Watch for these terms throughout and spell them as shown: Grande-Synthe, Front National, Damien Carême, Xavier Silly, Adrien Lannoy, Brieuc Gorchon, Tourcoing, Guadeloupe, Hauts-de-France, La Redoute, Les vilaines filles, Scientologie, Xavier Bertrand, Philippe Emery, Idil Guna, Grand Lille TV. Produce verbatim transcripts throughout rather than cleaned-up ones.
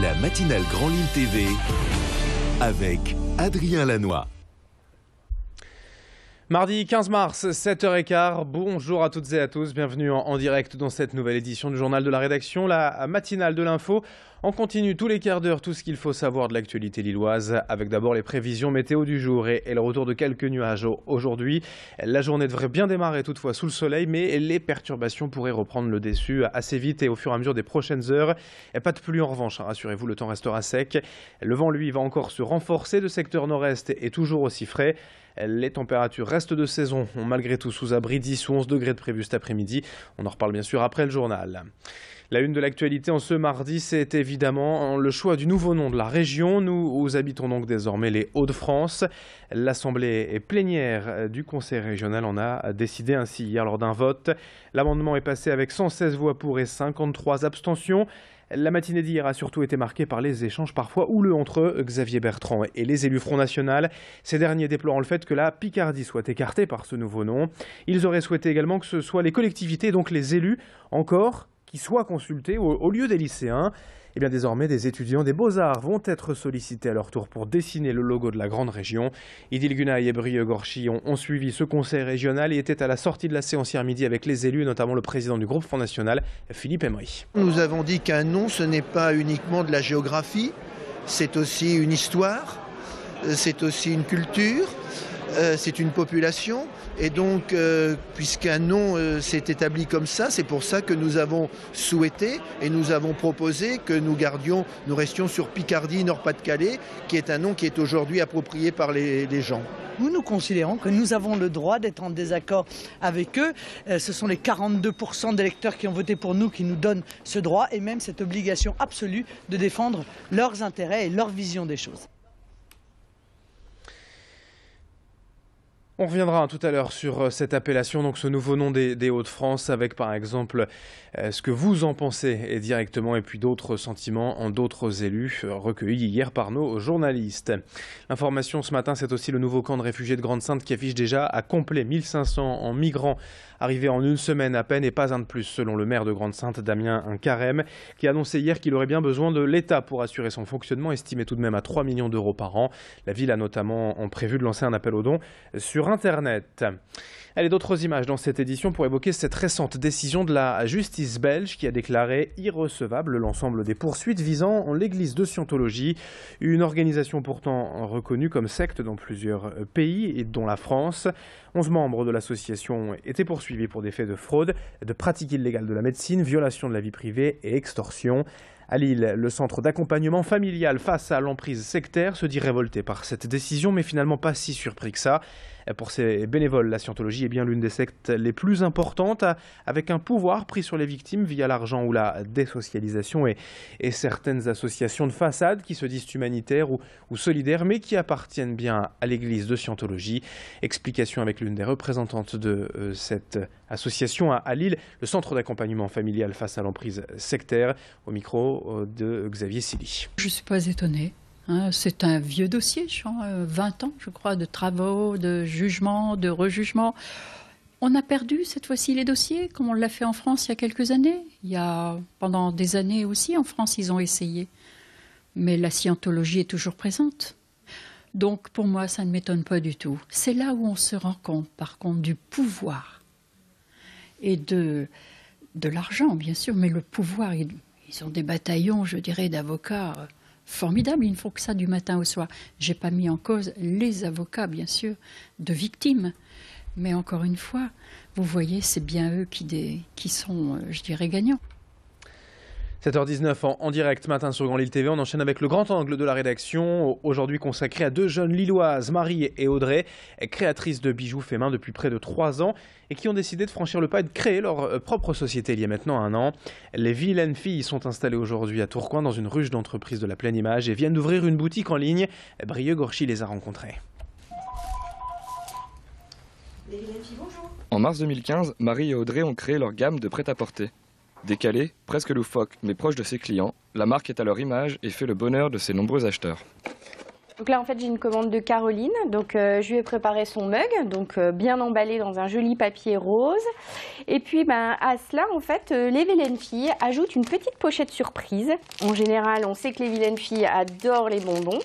La matinale Grand Lille T V avec Adrien Lannoy. Mardi quinze mars, sept heures quinze, bonjour à toutes et à tous, bienvenue en, en direct dans cette nouvelle édition du journal de la rédaction, la matinale de l'info. On continue tous les quarts d'heure tout ce qu'il faut savoir de l'actualité lilloise, avec d'abord les prévisions météo du jour et, et le retour de quelques nuages aujourd'hui. La journée devrait bien démarrer toutefois sous le soleil, mais les perturbations pourraient reprendre le dessus assez vite et au fur et à mesure des prochaines heures. Et pas de pluie en revanche, hein, rassurez-vous, le temps restera sec. Le vent, lui, va encore se renforcer de secteur nord-est et toujours aussi frais. Les températures restent de saison ont malgré tout sous abri dix ou onze degrés de prévu cet après-midi. On en reparle bien sûr après le journal. La une de l'actualité en ce mardi, c'est évidemment le choix du nouveau nom de la région. Nous habitons donc désormais les Hauts-de-France. L'assemblée plénière du conseil régional en a décidé ainsi hier lors d'un vote. L'amendement est passé avec cent seize voix pour et cinquante-trois abstentions. La matinée d'hier a surtout été marquée par les échanges parfois houleux entre Xavier Bertrand et les élus Front National, ces derniers déplorant le fait que la Picardie soit écartée par ce nouveau nom. Ils auraient souhaité également que ce soit les collectivités, donc les élus, encore, qui soient consultés au lieu des lycéens. Et bien désormais, des étudiants des Beaux-Arts vont être sollicités à leur tour pour dessiner le logo de la grande région. Idil Guna et Brieuc Gorchon ont suivi ce conseil régional et étaient à la sortie de la séance hier midi avec les élus, notamment le président du groupe Front National, Philippe Emery. Nous avons dit qu'un nom, ce n'est pas uniquement de la géographie, c'est aussi une histoire, c'est aussi une culture, c'est une population. Et donc, euh, puisqu'un nom euh, s'est établi comme ça, c'est pour ça que nous avons souhaité et nous avons proposé que nous gardions, nous restions sur Picardie, Nord-Pas-de-Calais, qui est un nom qui est aujourd'hui approprié par les, les gens. Nous, nous considérons que nous avons le droit d'être en désaccord avec eux. Euh, ce sont les quarante-deux pour cent d'électeurs qui ont voté pour nous qui nous donnent ce droit et même cette obligation absolue de défendre leurs intérêts et leur vision des choses. On reviendra tout à l'heure sur cette appellation, donc ce nouveau nom des, des Hauts-de-France, avec par exemple euh, ce que vous en pensez et directement, et puis d'autres sentiments en d'autres élus recueillis hier par nos journalistes. L'information ce matin, c'est aussi le nouveau camp de réfugiés de Grande-Synthe qui affiche déjà à complet mille cinq cents migrants arrivés en une semaine à peine et pas un de plus, selon le maire de Grande-Synthe, Damien Carême, qui annonçait hier qu'il aurait bien besoin de l'État pour assurer son fonctionnement, estimé tout de même à trois millions d'euros par an. La ville a notamment en prévu de lancer un appel aux dons sur Internet. Allez, d'autres images dans cette édition pour évoquer cette récente décision de la justice belge qui a déclaré irrecevable l'ensemble des poursuites visant l'église de Scientologie, une organisation pourtant reconnue comme secte dans plusieurs pays et dont la France. onze membres de l'association étaient poursuivis pour des faits de fraude, de pratique illégale de la médecine, violation de la vie privée et extorsion. À Lille, le centre d'accompagnement familial face à l'emprise sectaire se dit révolté par cette décision, mais finalement pas si surpris que ça. Pour ces bénévoles, la Scientologie est bien l'une des sectes les plus importantes, avec un pouvoir pris sur les victimes via l'argent ou la désocialisation et, et certaines associations de façade qui se disent humanitaires ou, ou solidaires, mais qui appartiennent bien à l'église de Scientologie. Explication avec l'une des représentantes de euh, cette association à, à Lille, le centre d'accompagnement familial face à l'emprise sectaire, au micro de Xavier Silly. Je ne suis pas étonnée. Hein, c'est un vieux dossier, vingt ans, je crois, de travaux, de jugements, de rejugements. On a perdu cette fois-ci les dossiers, comme on l'a fait en France il y a quelques années. Il y a, pendant des années aussi, en France, ils ont essayé. Mais la scientologie est toujours présente. Donc, pour moi, ça ne m'étonne pas du tout. C'est là où on se rend compte, par contre, du pouvoir et de, de l'argent, bien sûr, mais le pouvoir... Il, Ils ont des bataillons, je dirais, d'avocats formidables. Il ne faut que ça du matin au soir. Je n'ai pas mis en cause les avocats, bien sûr, de victimes. Mais encore une fois, vous voyez, c'est bien eux qui, des, qui sont, je dirais, gagnants. sept heures dix-neuf en, en direct matin sur Grand Lille T V. On enchaîne avec le grand angle de la rédaction, aujourd'hui consacré à deux jeunes Lilloises, Marie et Audrey, créatrices de bijoux faits main depuis près de trois ans et qui ont décidé de franchir le pas et de créer leur propre société il y a maintenant un an. Les vilaines filles sont installées aujourd'hui à Tourcoing dans une ruche d'entreprise de la pleine image et viennent d'ouvrir une boutique en ligne. Brieuc Gorchon les a rencontrées. Les vilaines filles, bonjour. En mars deux mille quinze, Marie et Audrey ont créé leur gamme de prêt-à-porter. Décalée, presque loufoque, mais proche de ses clients, la marque est à leur image et fait le bonheur de ses nombreux acheteurs. Donc là en fait j'ai une commande de Caroline, donc euh, je lui ai préparé son mug, donc euh, bien emballé dans un joli papier rose. Et puis ben, à cela en fait euh, les vilaines filles ajoutent une petite pochette surprise. En général on sait que les vilaines filles adorent les bonbons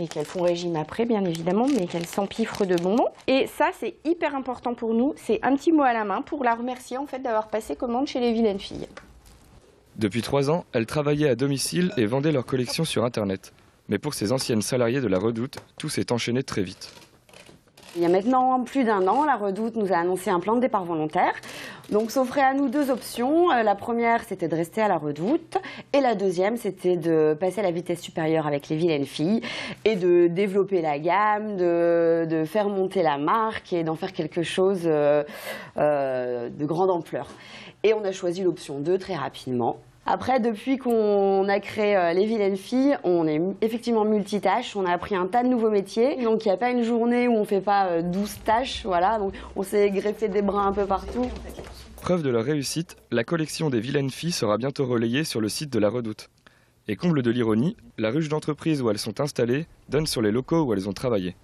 et qu'elles font régime après bien évidemment, mais qu'elles s'empiffrent de bonbons. Et ça c'est hyper important pour nous, c'est un petit mot à la main pour la remercier en fait d'avoir passé commande chez les vilaines filles. Depuis trois ans, elles travaillaient à domicile et vendaient leur collection sur internet. Mais pour ces anciennes salariées de La Redoute, tout s'est enchaîné très vite. Il y a maintenant plus d'un an, La Redoute nous a annoncé un plan de départ volontaire. Donc s'offraient à nous deux options. La première, c'était de rester à La Redoute. Et la deuxième, c'était de passer à la vitesse supérieure avec les vilaines filles et de développer la gamme, de, de faire monter la marque et d'en faire quelque chose euh, euh, de grande ampleur. Et on a choisi l'option deux très rapidement. Après, depuis qu'on a créé les vilaines filles, on est effectivement multitâche, on a appris un tas de nouveaux métiers. Donc il n'y a pas une journée où on ne fait pas douze tâches, voilà, donc on s'est greffé des brins un peu partout. Preuve de leur réussite, la collection des vilaines filles sera bientôt relayée sur le site de La Redoute. Et comble de l'ironie, la ruche d'entreprise où elles sont installées donne sur les locaux où elles ont travaillé.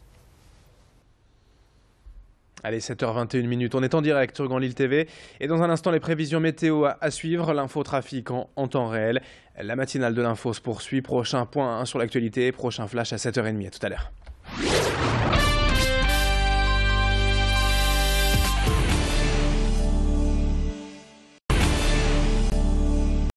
Allez, sept heures vingt et une minutes, on est en direct sur Grand Lille T V. Et dans un instant, les prévisions météo à, à suivre, l'infotrafic en, en temps réel. La matinale de l'info se poursuit. Prochain point hein, sur l'actualité, prochain flash à sept heures trente. À tout à l'heure.